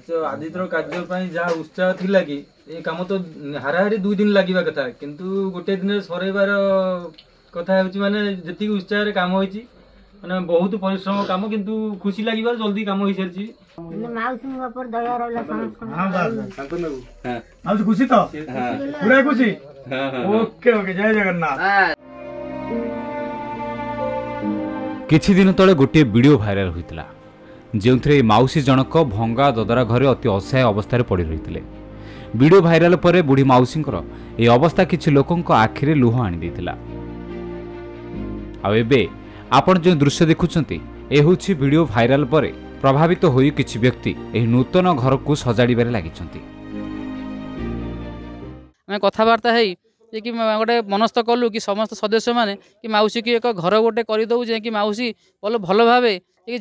तो आदि कार्य जहाँ उत्साह थिला कि ये काम तो हाराहारी दुई दिन लगे कथा किंतु गोटे दिन सरइबार कथा हो माने जी उत्साह काम हो माने बहुत परिश्रम काम किंतु खुशी लगे जल्दी काम हो सारी खुशी तो पूरा खुशी। ओके ओके जय जगन्नाथ। किछि दिन तले गोटे वीडियो भाइराल होइतिला जोंथरे माउसी जनक भंगा ददरा घरे अति असहाय अवस्था पड़ रही। वीडियो भाइराल पर बुढ़ी माउसी ए अवस्था किछि लोकों आखिरे लुह आनी आपण जो दृश्य देखुछंती ए होछि वीडियो भाइराल पर प्रभावित होई किछि व्यक्ति ए नूतन घर को सजाड़ीबारे लागिछंती। मैं कथबार्ता है कि गोटे मनस्थ कलु कि समस्त सदस्य मैंने कि माउसी की एक घर गोटे करदेव जे कि माउसी भल भल भाव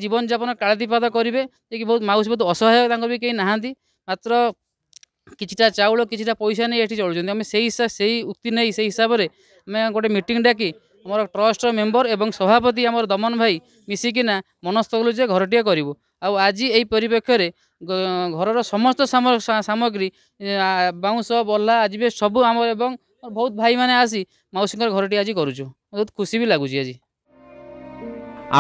जीवन जापन कालातीपात करेंगे कि बहुत माउसी बहुत असहाय भी कहीं ना मात्र किछिटा चाउल किछिटा पैसा नहीं ये चलुँच से उक्ति नहीं से हिसाब से मैं गोटे मीटिंग डाकी आम ट्रस्ट मेम्बर एवं सभापति आम दमन भाई मिसिकिना मनस्थ कलु जे घरटे करूँ आज यही परिप्रेक्षी घर समस्त सामग्री बाउंस बल्ला आज भी सबू आम एवं और बहुत भाई माने आसी मौसी घर आज करुचु बहुत खुशी भी लगुच। आज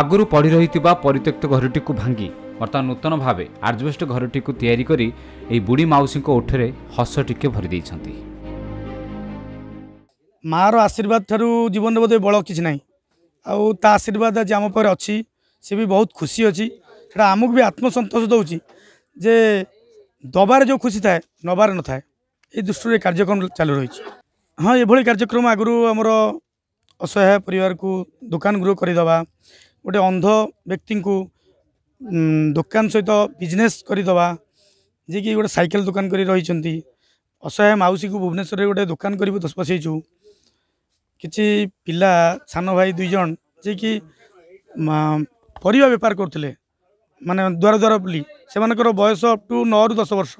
आगुरी पड़ी रही परित्यक्त घरटी को भांगी बर्तमान नूतन भाव आजबेस्ट घरटी को तैयारी करी बुढ़ी मौसी ओठरे हस टिके भरी देइछंती। मार आशीर्वाद थारू जीवन बोध बल कि ना आशीर्वाद आज आम पर अच्छी सी भी बहुत खुशी अच्छी आमको भी आत्मसंतोष दौर जे दबार जो खुशी थाए नबार न थाए ये दृष्टि कार्यक्रम चालू रही। हाँ ये कार्यक्रम आगुरी आमर असहाय परिवार को दुकान गृह करदे गोटे अंध व्यक्ति को दुकान सहित बिजनेस करदे जी कि गोटे साइकेल दुकान कर रही असहाय माउसी को भुवनेश्वर गोटे दुकान कर बसईचु किसी पिला सान भाई दुईज जी कि परिवा बेपार करते माने द्वार द्वार बुली से बयस अप टू 9 ରୁ 10 वर्ष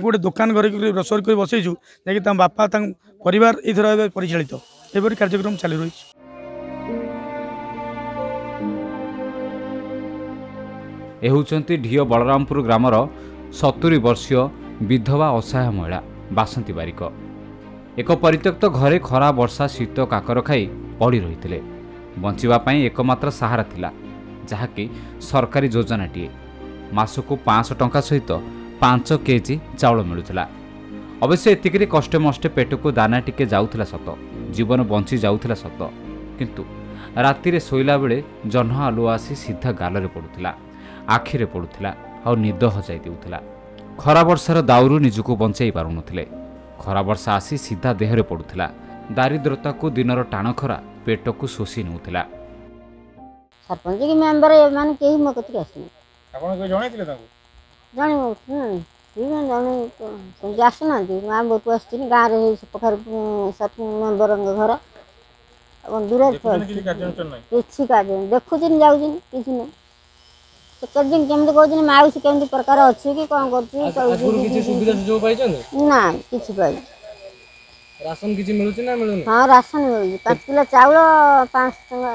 गोटे दुकान घर रसोई कर बसईचु जैक बापा परिवार ये परिचालित एपर कार्यक्रम चालू रही। ए होचंती ढियो बलरामपुर ग्रामर 70 वर्षीय विधवा असहाय महिला बासंती बारिक एक परित्यक्त घरे खरा वर्षा शीत काकर खाई पड़ी रही बंचापी एकमात्र सहारा थिला जहाँकि सरकारी योजनाटीए मासको 500 टंका सहित 5 केजी चाउल मिलूला। अवश्य एतिकरी कष्टे मष्टे पेट को दाना टिके जाउथला सत जीवन बंची जाउथला सत किंतु रातिरे सोइला बेले जह्न आलुआ आसी सीधा गालरे पड़ुला आखिरे पड़ुला आ निद हजाई देउथला। खरा वर्षार दाउरू निजुको बंचाई पारुनथिले खरा वर्षा आसी सीधा देहरे पड़ुला दारिद्रता को दिनर टाण खरा पेट को शोषी नेउथला। सरपंच के मेंबर ए मान के ही मकति आसने आपण को जणे थिले ताको जानि बिना जानि तो जासना दे मां बतु आसथिन गां रे पखर सत मेंबर घर अपन दूर किछि कार्यक्रम नै किछि कार्यक्रम देखु दिन जाउ दिन किछि नै तो कर दिन केम तो कहू दिन माउसी केम प्रकार अछि कि कोन करछि कहू किछि सुविधा जो पाइ छन ना किछि पाइ राशन किछि मिलुछि ना मिलुनी। हां राशन मिलुछि 5 किलो चावल 5 टका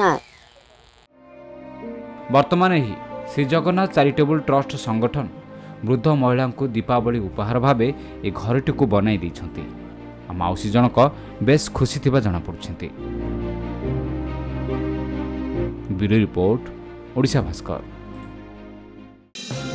ना। वर्तमान ही श्री जगन्नाथ चैरिटेबल ट्रस्ट संगठन वृद्ध महिला को दीपावली उपहार भाव ए घरटी को बनई देइछंती आ माउसी जनक बेस खुशी थिबा जाना पड़छंती। Bureau report Odisha Bhaskar.